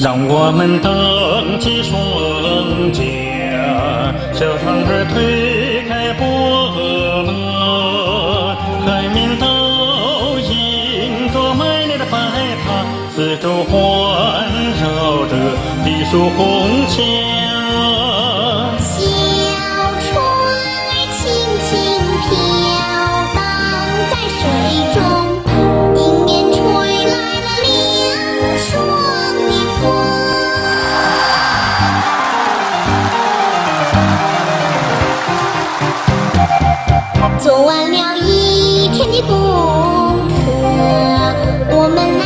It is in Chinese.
让我们荡起双桨，小船儿推开波浪，海面倒映着美丽的白塔，四周环绕着碧树红墙。 做完了一天的功课，我们。